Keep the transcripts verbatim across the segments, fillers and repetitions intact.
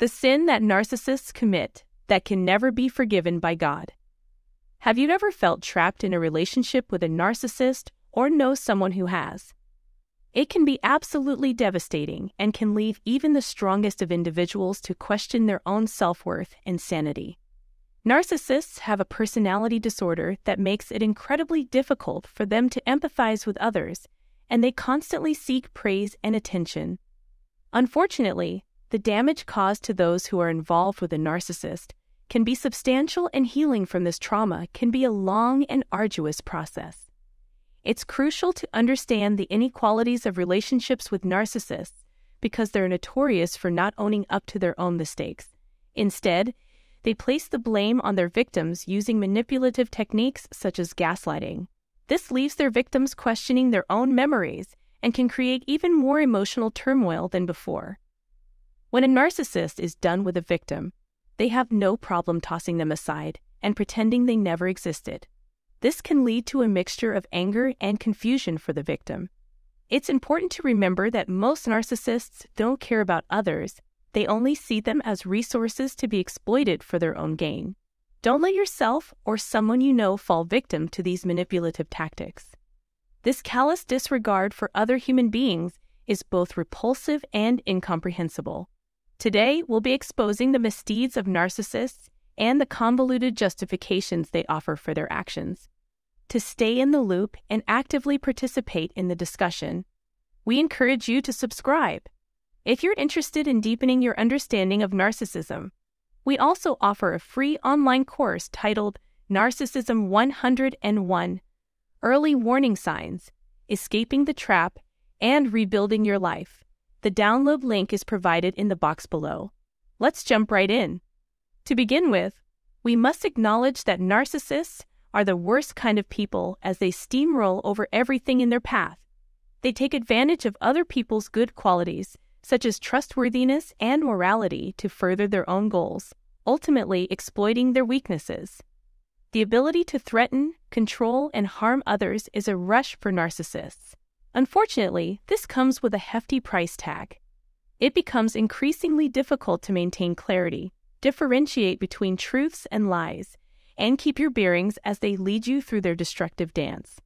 the sin that narcissists commit that can never be forgiven by God. Have you ever felt trapped in a relationship with a narcissist or know someone who has? It can be absolutely devastating and can leave even the strongest of individuals to question their own self-worth and sanity. Narcissists have a personality disorder that makes it incredibly difficult for them to empathize with others, and they constantly seek praise and attention. Unfortunately, the damage caused to those who are involved with a narcissist can be substantial, and healing from this trauma can be a long and arduous process. It's crucial to understand the inequalities of relationships with narcissists because they're notorious for not owning up to their own mistakes. Instead, they place the blame on their victims using manipulative techniques such as gaslighting. This leaves their victims questioning their own memories and can create even more emotional turmoil than before. When a narcissist is done with a victim, they have no problem tossing them aside and pretending they never existed. This can lead to a mixture of anger and confusion for the victim. It's important to remember that most narcissists don't care about others. They only see them as resources to be exploited for their own gain. Don't let yourself or someone you know fall victim to these manipulative tactics. This callous disregard for other human beings is both repulsive and incomprehensible. Today, we'll be exposing the misdeeds of narcissists and the convoluted justifications they offer for their actions. To stay in the loop and actively participate in the discussion, we encourage you to subscribe. If you're interested in deepening your understanding of narcissism, we also offer a free online course titled Narcissism one oh one, Early Warning Signs, Escaping the Trap, and Rebuilding Your Life. The download link is provided in the box below. Let's jump right in. To begin with, we must acknowledge that narcissists are the worst kind of people as they steamroll over everything in their path. They take advantage of other people's good qualities, such as trustworthiness and morality, to further their own goals, ultimately exploiting their weaknesses. The ability to threaten, control, and harm others is a rush for narcissists. Unfortunately, this comes with a hefty price tag. It becomes increasingly difficult to maintain clarity, differentiate between truths and lies, and keep your bearings as they lead you through their destructive dance.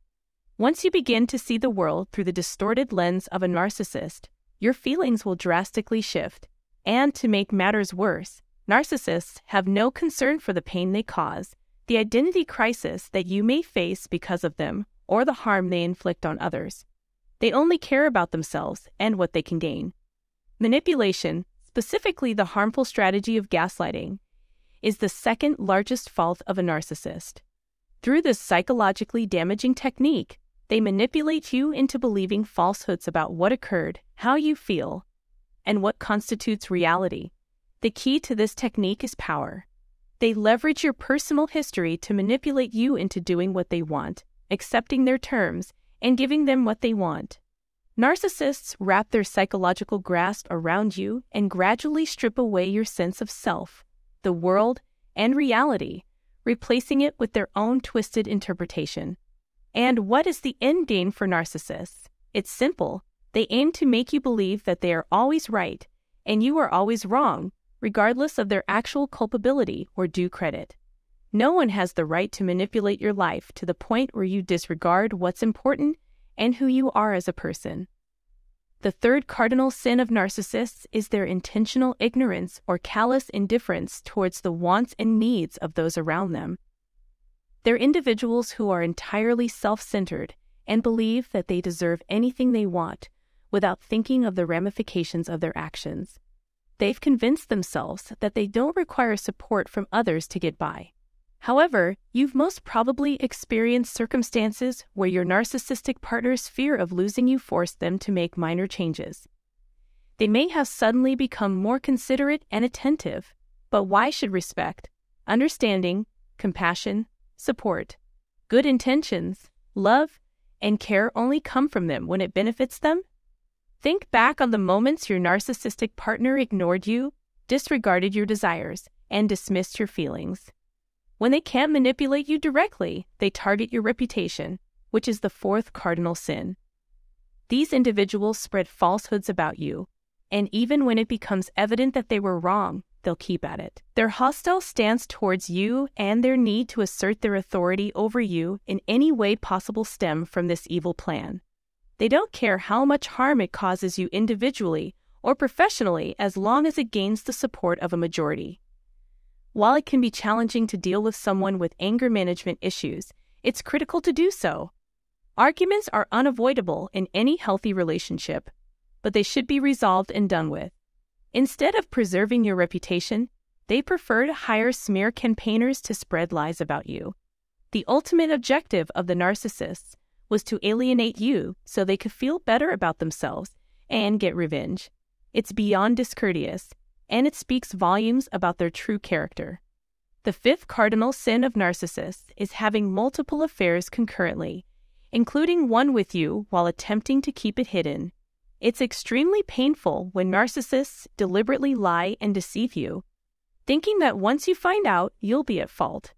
Once you begin to see the world through the distorted lens of a narcissist, your feelings will drastically shift. And to make matters worse, narcissists have no concern for the pain they cause, the identity crisis that you may face because of them, or the harm they inflict on others. They only care about themselves and what they can gain. Manipulation, specifically the harmful strategy of gaslighting, is the second largest fault of a narcissist. Through this psychologically damaging technique, they manipulate you into believing falsehoods about what occurred, how you feel, and what constitutes reality. The key to this technique is power. They leverage your personal history to manipulate you into doing what they want, accepting their terms, and giving them what they want. Narcissists wrap their psychological grasp around you and gradually strip away your sense of self, the world, and reality, replacing it with their own twisted interpretation. And what is the end game for narcissists? It's simple. They aim to make you believe that they are always right and you are always wrong, regardless of their actual culpability or due credit. No one has the right to manipulate your life to the point where you disregard what's important and who you are as a person. The third cardinal sin of narcissists is their intentional ignorance or callous indifference towards the wants and needs of those around them. They're individuals who are entirely self-centered and believe that they deserve anything they want without thinking of the ramifications of their actions. They've convinced themselves that they don't require support from others to get by. However, you've most probably experienced circumstances where your narcissistic partner's fear of losing you forced them to make minor changes. They may have suddenly become more considerate and attentive, but why should respect, understanding, compassion, support, good intentions, love, and care only come from them when it benefits them? Think back on the moments your narcissistic partner ignored you, disregarded your desires, and dismissed your feelings. When they can't manipulate you directly, they target your reputation, which is the fourth cardinal sin. These individuals spread falsehoods about you, and even when it becomes evident that they were wrong, they'll keep at it. Their hostile stance towards you and their need to assert their authority over you in any way possible stem from this evil plan. They don't care how much harm it causes you individually or professionally as long as it gains the support of a majority. While it can be challenging to deal with someone with anger management issues, it's critical to do so. Arguments are unavoidable in any healthy relationship, but they should be resolved and done with. Instead of preserving your reputation, they prefer to hire smear campaigners to spread lies about you. The ultimate objective of the narcissists was to alienate you so they could feel better about themselves and get revenge. It's beyond discourteous, and it speaks volumes about their true character. The fifth cardinal sin of narcissists is having multiple affairs concurrently, including one with you while attempting to keep it hidden. It's extremely painful when narcissists deliberately lie and deceive you, thinking that once you find out, you'll be at fault.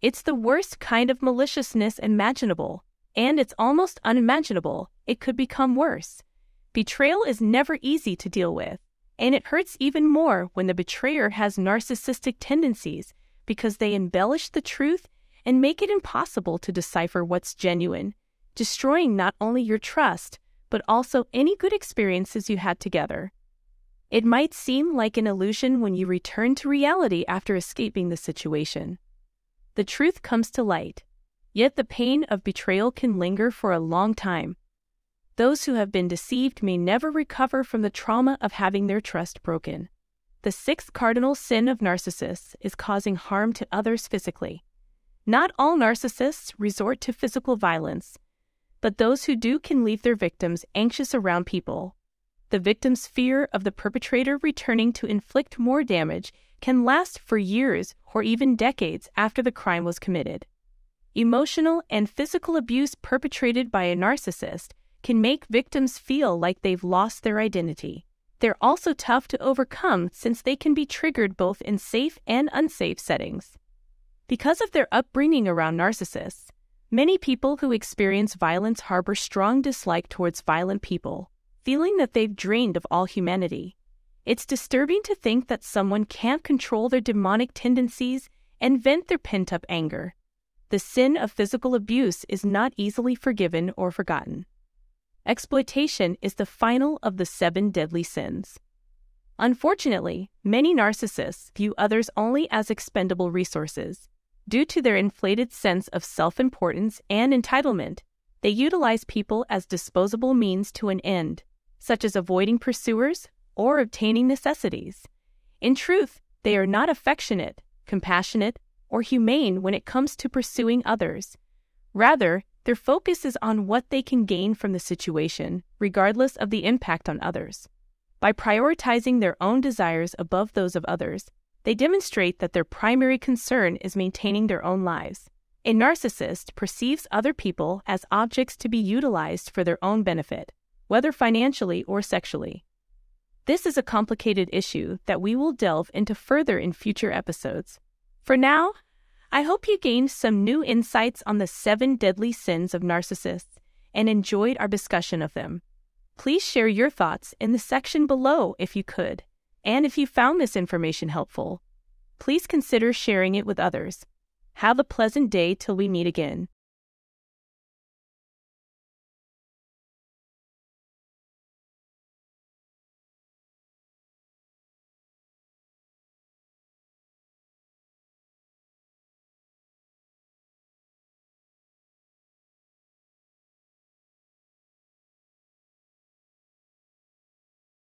It's the worst kind of maliciousness imaginable, and it's almost unimaginable. It could become worse. Betrayal is never easy to deal with, and it hurts even more when the betrayer has narcissistic tendencies because they embellish the truth and make it impossible to decipher what's genuine, destroying not only your trust, but also any good experiences you had together. It might seem like an illusion when you return to reality after escaping the situation. The truth comes to light, yet the pain of betrayal can linger for a long time. Those who have been deceived may never recover from the trauma of having their trust broken. The sixth cardinal sin of narcissists is causing harm to others physically. Not all narcissists resort to physical violence, but those who do can leave their victims anxious around people. The victim's fear of the perpetrator returning to inflict more damage can last for years or even decades after the crime was committed. Emotional and physical abuse perpetrated by a narcissist can make victims feel like they've lost their identity. They're also tough to overcome since they can be triggered both in safe and unsafe settings. Because of their upbringing around narcissists, many people who experience violence harbor strong dislike towards violent people, feeling that they've drained of all humanity. It's disturbing to think that someone can't control their demonic tendencies and vent their pent-up anger. The sin of physical abuse is not easily forgiven or forgotten. Exploitation is the final of the seven deadly sins. Unfortunately, many narcissists view others only as expendable resources. Due to their inflated sense of self-importance and entitlement, they utilize people as disposable means to an end, such as avoiding pursuers or obtaining necessities. In truth, they are not affectionate, compassionate, or humane when it comes to pursuing others. Rather, their focus is on what they can gain from the situation, regardless of the impact on others. By prioritizing their own desires above those of others, they demonstrate that their primary concern is maintaining their own lives. A narcissist perceives other people as objects to be utilized for their own benefit, whether financially or sexually. This is a complicated issue that we will delve into further in future episodes. For now, I hope you gained some new insights on the seven deadly sins of narcissists and enjoyed our discussion of them. Please share your thoughts in the section below if you could. And if you found this information helpful, please consider sharing it with others. Have a pleasant day till we meet again.